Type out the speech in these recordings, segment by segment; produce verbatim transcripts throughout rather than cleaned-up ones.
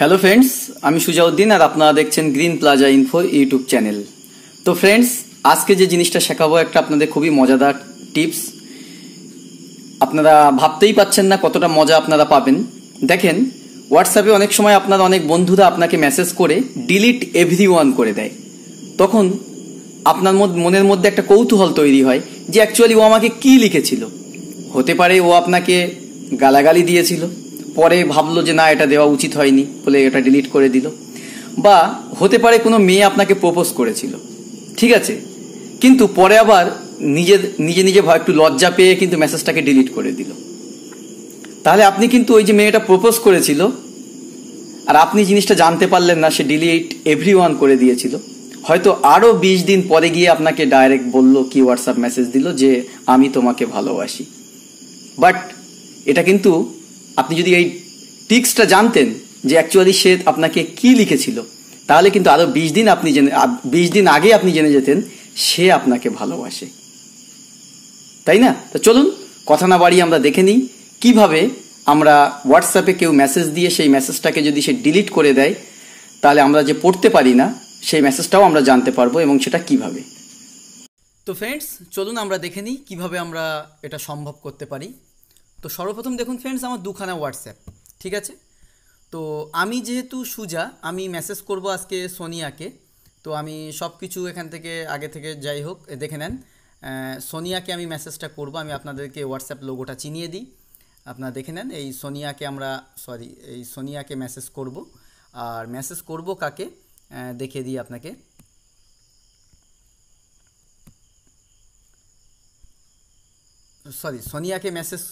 Hello friends, आमी सुजाउद्दीन और आपनारा देखছেন green plaza info YouTube channel. तो फ्रेंड्स, आज के जो जिनिसटा शेखाबो एक आपनादेर खूब ही मजादार टिप्स। आपनारा भाबतेई पाচ্ছেন ना কতটা मजा आपनारा पाबेन। देखें, হোয়াটসঅ্যাপে अनेक समय আপনার অনেক বন্ধুরা আপনাকে মেসেজ করে ডিলিট এভরিওয়ান করে দেয়। তখন আপনার মনের মধ্যে একটা কৌতূহল তৈরি হয় যে অ্যাকচুয়ালি ও আমাকে কি লিখেছিল। হতে পারে ও আপনাকে গালাগালি দিয়েছিল, পরে ভাবলো যে না এটা দেওয়া উচিত হয়নি বলে এটা ডিলিট করে দিল, বা হতে পারে কোনো মেয়ে আপনাকে প্রপোজ করেছিল, ঠিক আছে, কিন্তু পরে আবার নিজে নিজে নিজে একটু লজ্জা পেয়ে কিন্তু মেসেজটাকে ডিলিট করে দিল। তাহলে আপনি কিন্তু ওই যে মেয়েটা প্রপোজ করেছিল আর আপনি জিনিসটা জানতে পারলেন না, সে ডিলিট এভরিওয়ান করে দিয়েছিল। হয়তো আরো বিশ দিন পরে গিয়ে আপনাকে ডাইরেক্ট বললো কি হোয়াটসঅ্যাপ মেসেজ দিল যে আমি তোমাকে ভালোবাসি। বাট এটা কিন্তু আপনি যদি এই টিক্সটা জানতেন যে অ্যাকচুয়ালি সে আপনাকে কি লিখেছিল, তাহলে কিন্তু আরো বিশ দিন আপনি জেনে বিশ দিন আগে আপনি জেনে যেতেন সে আপনাকে ভালোবাসে, তাই না? তো চলুন কথা না বাড়িয়ে আমরা দেখে নিই কিভাবে আমরা হোয়াটসঅ্যাপে কেউ মেসেজ দিয়ে সেই মেসেজটাকে যদি সে ডিলিট করে দেয় তাহলে আমরা যে পড়তে পারি না সেই মেসেজটাও আমরা জানতে পারবো, এবং সেটা কিভাবে। তো ফ্রেন্ডস, চলুন আমরা দেখে নিই কিভাবে আমরা এটা সম্ভব করতে পারি। তো সর্বপ্রথম দেখুন ফ্রেন্ডস, আমার দুখানা হোয়াটসঅ্যাপ, ঠিক আছে। তো আমি যেহেতু সুজা, আমি মেসেজ করব আজকে সোনিয়াকে। তো আমি সব কিছু এখান থেকে আগে থেকে যাই হোক দেখে নেন। সোনিয়াকে আমি মেসেজটা করব, আমি আপনাদেরকে হোয়াটসঅ্যাপ লোগোটা চিনিয়ে দিই, আপনারা দেখে নেন। এই সোনিয়াকে আমরা সরি এই সোনিয়াকে মেসেজ করব, আর মেসেজ করব কাকে দেখিয়ে দিই আপনাকে। সরি সোনিয়াকে মেসেজ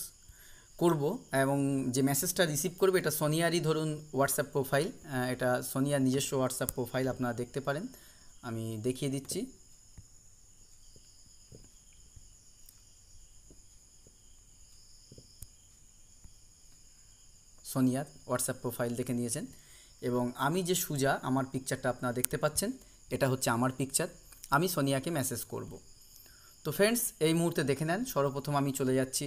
করব, এবং যে মেসেজটা রিসিভ করবে এটা সোনিয়ারই ধরুন হোয়াটসঅ্যাপ প্রোফাইল, এটা সোনিয়ার নিজস্ব হোয়াটসঅ্যাপ প্রোফাইল, আপনারা দেখতে পারেন, আমি দেখিয়ে দিচ্ছি। সোনিয়ার হোয়াটসঅ্যাপ প্রোফাইল দেখে নিয়েছেন, এবং আমি যে সুজা আমার পিকচারটা আপনারা দেখতে পাচ্ছেন, এটা হচ্ছে আমার পিকচার। আমি সোনিয়াকে মেসেজ করব। তো ফ্রেন্ডস, এই মুহূর্তে দেখে নেন, সর্বপ্রথম আমি চলে যাচ্ছি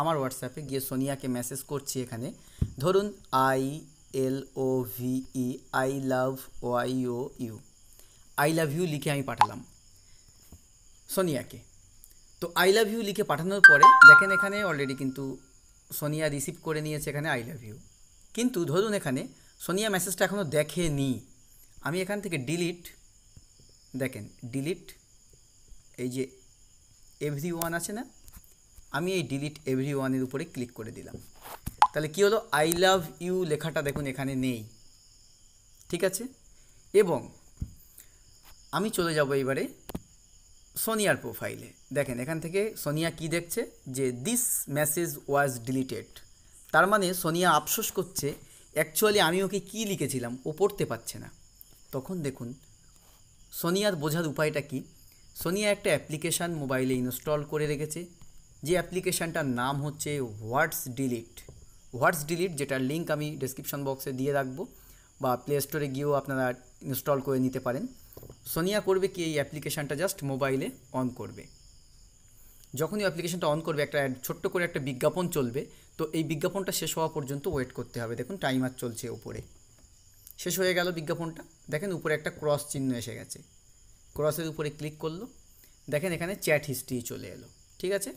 আমার হোয়াটসঅ্যাপে, গিয়ে সোনিয়াকে মেসেজ করছি। এখানে ধরুন I L O V E I love Y O U I love you লিখে আমি পাঠালাম সোনিয়াকে। তো আই লাভ ইউ লিখে পাঠানোর পরে দেখেন এখানে অলরেডি কিন্তু সোনিয়া রিসিভ করে নিয়েছে এখানে আই লাভ ইউ, কিন্তু ধরুন এখানে সোনিয়া মেসেজটা এখনও দেখেনি। আমি এখান থেকে ডিলিট, দেখেন ডিলিট এই যে এভরি ওয়ান আছে না, আমি এই ডিলিট এভরি ওয়ানের উপরে ক্লিক করে দিলাম। তাহলে কি হলো, আই লাভ ইউ লেখাটা দেখুন এখানে নেই, ঠিক আছে। এবং আমি চলে যাব এবারে সোনিয়ার প্রোফাইলে, দেখেন এখান থেকে সোনিয়া কি দেখছে যে দিস মেসেজ ওয়াজ ডিলিটেড। তার মানে সোনিয়া আফসোস করছে অ্যাকচুয়ালি আমি ওকে কী লিখেছিলাম, ও পড়তে পারছে না। তখন দেখুন সোনিয়ার বোঝার উপায়টা কি, সোনিয়া একটা অ্যাপ্লিকেশান মোবাইলে ইনস্টল করে রেখেছে, যে অ্যাপ্লিকেশানটার নাম হচ্ছে ওয়ার্ডস ডিলিট। ওয়ার্ডস ডিলিট, যেটার লিঙ্ক আমি ডেসক্রিপশন বক্সে দিয়ে রাখবো, বা প্লে স্টোরে গিয়েও আপনারা ইনস্টল করে নিতে পারেন। সোনিয়া করবে কি, এই অ্যাপ্লিকেশানটা জাস্ট মোবাইলে অন করবে। যখনই অ্যাপ্লিকেশানটা অন করবে একটা ছোট্ট করে একটা বিজ্ঞাপন চলবে, তো এই বিজ্ঞাপনটা শেষ হওয়া পর্যন্ত ওয়েট করতে হবে। দেখুন টাইমার চলছে উপরে, শেষ হয়ে গেল বিজ্ঞাপনটা, দেখেন উপরে একটা ক্রস চিহ্ন এসে গেছে, ক্রসের উপরে ক্লিক করলো, দেখেন এখানে চ্যাট হিস্ট্রি চলে এলো, ঠিক আছে।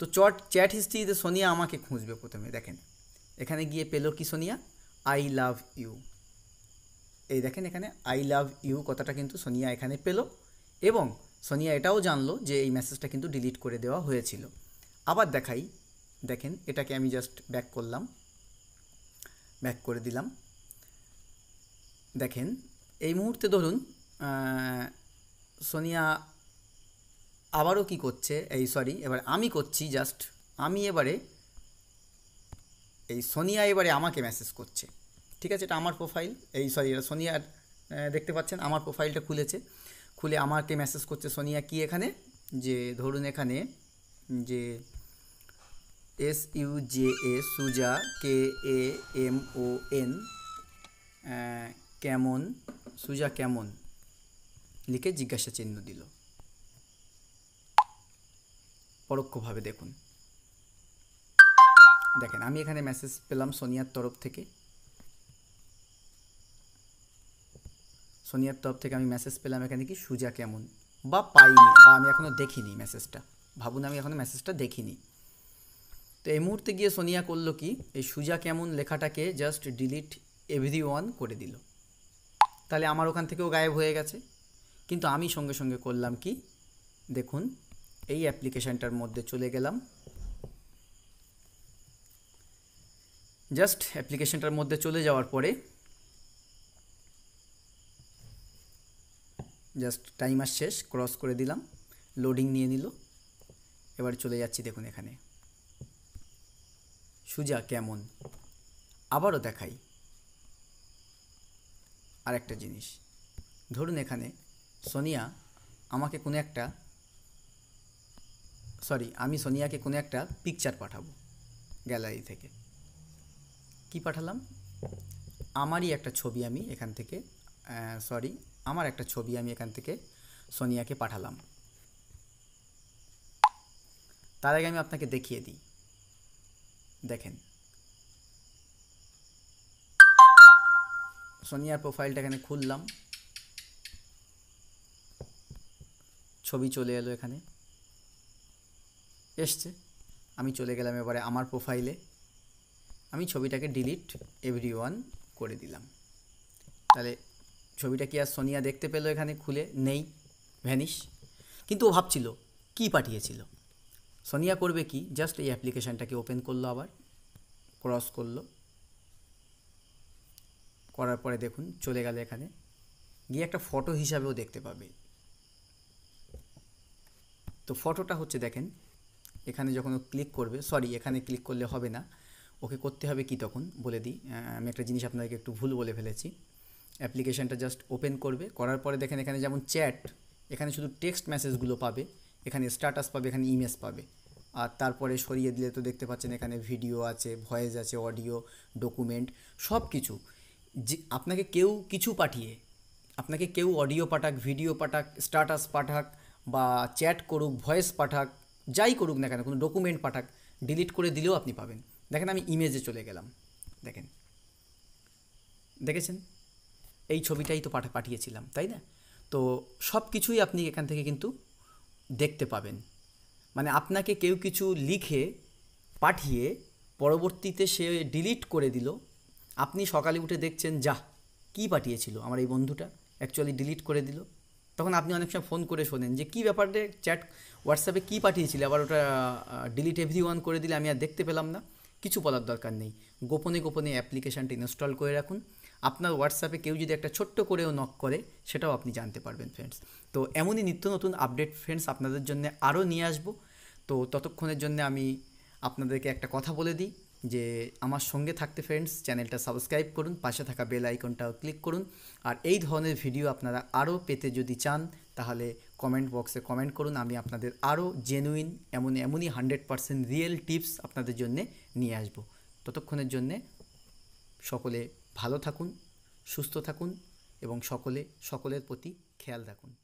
তো চট চ্যাট হিস্ট্রিতে সোনিয়া আমাকে খুঁজবে প্রথমে, দেখেন এখানে গিয়ে পেলো কি সোনিয়া, আই লাভ ইউ। এই দেখেন এখানে আই লাভ ইউ কথাটা কিন্তু সোনিয়া এখানে পেলো, এবং সোনিয়া এটাও জানলো যে এই মেসেজটা কিন্তু ডিলিট করে দেওয়া হয়েছিল। আবার দেখাই, দেখেন এটাকে আমি জাস্ট ব্যাক করলাম, ব্যাক করে দিলাম। দেখেন এই মুহূর্তে ধরুন সোনিয়া আবারও কি করছে, এই সরি এবার আমি করছি জাস্ট, আমি এবারে এই সোনিয়া এবারে আমাকে মেসেজ করছে, ঠিক আছে। এটা আমার প্রোফাইল, এই সরি এটা সোনিয়ার, দেখতে পাচ্ছেন আমার প্রোফাইলটা খুলেছে, খুলে আমাকে মেসেজ করছে সোনিয়া কি এখানে, যে ধরুন এখানে যে S U J A Suja K A M O N কেমন সুজা কেমন লিখে জিজ্ঞাসা চিহ্ন দিল পরোক্ষভাবে। দেখুন দেখেন আমি এখানে মেসেজ পেলাম সোনিয়ার তরফ থেকে, সোনিয়ার তরফ থেকে আমি মেসেজ পেলাম এখানে কি সুজা কেমন বা পাইনি বা আমি এখনো দেখিনি মেসেজটা। ভাবুন আমি এখনো মেসেজটা দেখিনি। তো এই মুহূর্তে গিয়ে সোনিয়া করলো কি এই সুজা কেমন লেখাটাকে জাস্ট ডিলিট এভরিওয়ান করে দিল। তাহলে আমার ওখান থেকেও গায়েব হয়ে গেছে। কিন্তু আমি সঙ্গে সঙ্গে করলাম কি দেখুন এই অ্যাপ্লিকেশনটার মধ্যে চলে গেলাম, জাস্ট অ্যাপ্লিকেশনটার মধ্যে চলে যাওয়ার পরে জাস্ট টাইমার শেষ ক্রস করে দিলাম, লোডিং নিয়ে নিল। এবার চলে যাচ্ছি দেখুন এখানে সুজা কেমন, আবারও দেখাই আরেকটা জিনিস। ধরুন এখানে সোনিয়া আমাকে কোনো একটা সরি আমি সোনিয়াকে কোনো একটা পিকচার পাঠাবো গ্যালারি থেকে। কি পাঠালাম? আমারই একটা ছবি আমি এখান থেকে সরি আমার একটা ছবি আমি এখান থেকে সোনিয়াকে পাঠালাম। তার আগে আমি আপনাকে দেখিয়ে দিই, দেখেন সোনিয়ার প্রোফাইলটা এখানে খুললাম, ছবি চলে এলো, এখানে এসছে। আমি চলে গেলাম এবারে আমার প্রোফাইলে, আমি ছবিটাকে ডিলিট এভরিওয়ান করে দিলাম। তাহলে ছবিটা কি আর সোনিয়া দেখতে পেলো? এখানে খুলে নেই, ভ্যানিশ। কিন্তু ও ভাবছিল কী পাঠিয়েছিল। সোনিয়া করবে কি জাস্ট এই অ্যাপ্লিকেশানটাকে ওপেন করলো, আবার ক্রস করলো, করার পরে দেখুন চলে গেল এখানে গিয়ে একটা ফটো হিসাবেও দেখতে পাবে। তো ফটোটা হচ্ছে দেখেন এখানে যখন ও ক্লিক করবে সরি এখানে ক্লিক করলে হবে না, ওকে করতে হবে কি তখন বলে দিই। আমি একটা জিনিস আপনাকে একটু ভুল বলে ফেলেছি। অ্যাপ্লিকেশানটা জাস্ট ওপেন করবে, করার পরে দেখেন এখানে যেমন চ্যাট এখানে শুধু টেক্সট মেসেজগুলো পাবে, এখানে স্ট্যাটাস পাবে, এখানে ইমেজ পাবে। আর তারপরে সরিয়ে দিলে তো দেখতে পাচ্ছেন এখানে ভিডিও আছে, ভয়েস আছে, অডিও, ডকুমেন্ট, সব কিছু। যে আপনাকে কেউ কিছু পাঠিয়ে আপনাকে কেউ অডিও পাঠাক, ভিডিও পাঠাক, স্ট্যাটাস পাঠাক বা চ্যাট করুক, ভয়েস পাঠাক, যাই করুক না কেন, কোনো ডকুমেন্ট পাঠাক, ডিলিট করে দিলেও আপনি পাবেন। দেখেন আমি ইমেজে চলে গেলাম, দেখেন দেখেছেন এই ছবিটাই তো পাঠা পাঠিয়েছিলাম তাই না? তো সব কিছুই আপনি এখান থেকে কিন্তু দেখতে পাবেন। মানে আপনাকে কেউ কিছু লিখে পাঠিয়ে পরবর্তীতে সে ডিলিট করে দিল, আপনি সকালে উঠে দেখছেন যা কি পাঠিয়েছিল আমার এই বন্ধুটা অ্যাকচুয়ালি ডিলিট করে দিল। তখন আপনি অনেক সময় ফোন করে শোনেন যে কী ব্যাপারে চ্যাট হোয়াটসঅ্যাপে কী পাঠিয়েছিল, আবার ওটা ডিলিট এভরিওয়ান করে দিলে আমি আর দেখতে পেলাম না। কিছু বলার দরকার নেই, গোপনে গোপনে অ্যাপ্লিকেশানটি ইনস্টল করে রাখুন। আপনার হোয়াটসঅ্যাপে কেউ যদি একটা ছোট্ট করেও নক করে সেটাও আপনি জানতে পারবেন ফ্রেন্ডস। তো এমনই নিত্য নতুন আপডেট ফ্রেন্ডস আপনাদের জন্য আরও নিয়ে আসব। তো ততক্ষণের জন্য আমি আপনাদেরকে একটা কথা বলে দিই যে আমার সঙ্গে থাকতে ফ্রেন্ডস চ্যানেলটা সাবস্ক্রাইব করুন, পাশে থাকা বেল আইকনটাও ক্লিক করুন। আর এই ধরনের ভিডিও আপনারা আরও পেতে যদি চান তাহলে কমেন্ট বক্সে কমেন্ট করুন। আমি আপনাদের আরও জেনুইন এমন এমনই হান্ড্রেড পারসেন্ট রিয়েল টিপস আপনাদের জন্যে নিয়ে আসব। ততক্ষণের জন্যে সকলে ভালো থাকুন, সুস্থ থাকুন এবং সকলে সকলের প্রতি খেয়াল রাখুন।